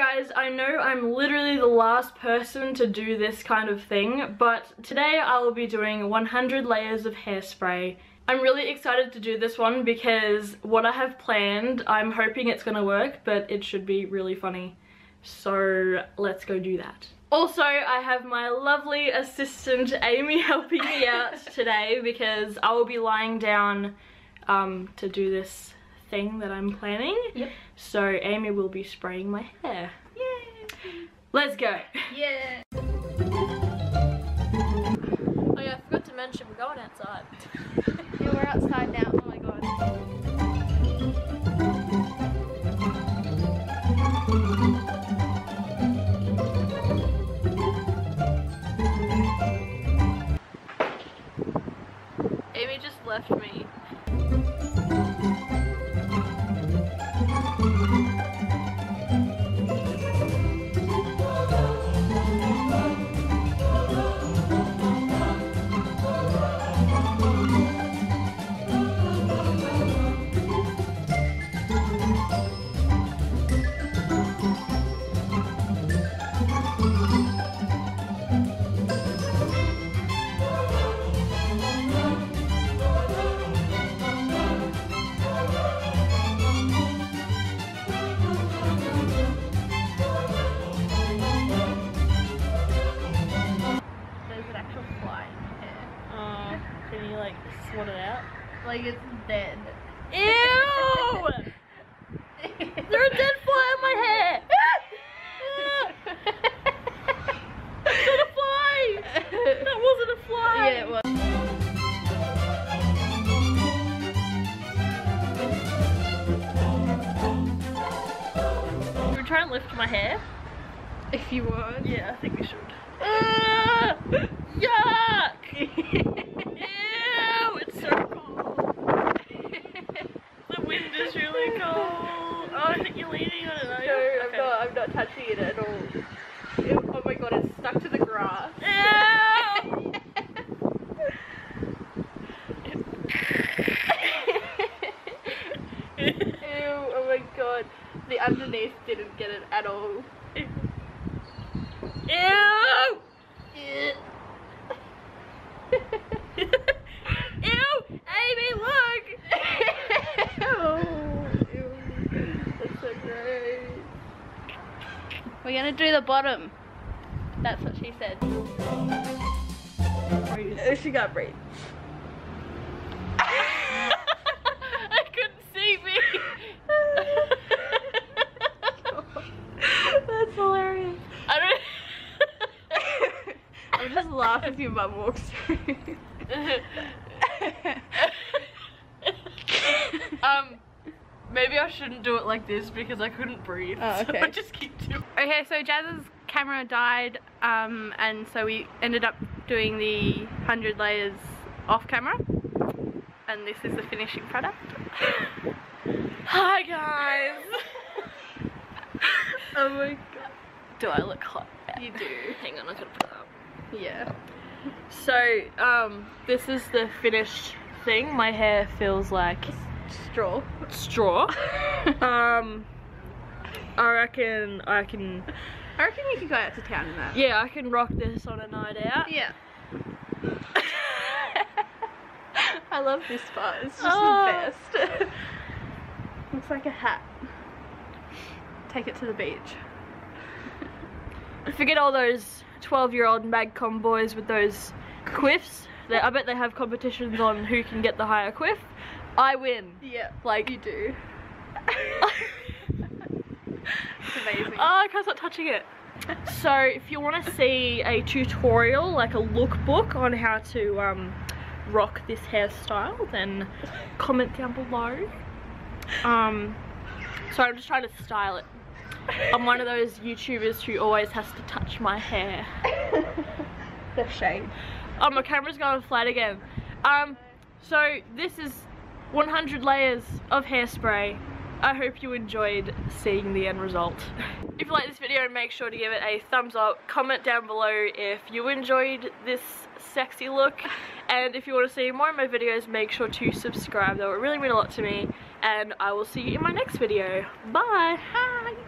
guys, I know I'm literally the last person to do this kind of thing, but today I will be doing 100 layers of hairspray. I'm really excited to do this one because what I have planned, I'm hoping it's gonna work, but it should be really funny. So let's go do that. Also, I have my lovely assistant Amy helping me out today because I will be lying down to do this thing that I'm planning. Yep. So Amy will be spraying my hair. Yay! Let's go. Yeah. Oh yeah, I forgot to mention we're going outside. Yeah, we're outside now. Oh my god. Amy just left me. Swat it out. Like it's dead. Ew! There's a dead fly in my hair! It's not a fly! That wasn't a fly! Yeah, it was. Should we try and lift my hair? If you would. Yeah, I think we should. Yuck! It's really cold. Oh, I think you're leaning on it, are you? No, okay. I'm not touching it at all. Ew, oh my god, it's stuck to the grass. Ew! Ew, oh my god. The underneath didn't get it at all. Ew! Ew! We're gonna do the bottom. That's what she said. She got breathe. I couldn't see me. That's hilarious. I don't. I'll just laugh if your mum walks through. Maybe I shouldn't do it like this because I couldn't breathe. Oh, okay. So I just keep doing it. Okay, so Jazz's camera died and so we ended up doing the 100 layers off camera. And this is the finishing product. Hi guys! Oh my god. Do I look hot? Yeah. You do. Hang on, I gotta put it up. Yeah. So, this is the finished thing. My hair feels like straw. I reckon you could go out to town in that. Yeah, I can rock this on a night out. Yeah. I love this part. It's just the best. Looks like a hat. Take it to the beach. Forget all those 12-year-old Magcom boys with those quiffs. I bet they have competitions on who can get the higher quiff. I win. Yeah, like you do. It's amazing. Oh, I can't stop touching it. So if you want to see a tutorial, like a lookbook on how to rock this hairstyle, then comment down below. So I'm just trying to style it. I'm one of those YouTubers who always has to touch my hair. The shade. Oh, my camera's going flat again. So this is 100 layers of hairspray. I hope you enjoyed seeing the end result. If you like this video, make sure to give it a thumbs up. Comment down below if you enjoyed this sexy look. And if you want to see more of my videos, make sure to subscribe. That would really mean a lot to me. And I will see you in my next video. Bye! Bye!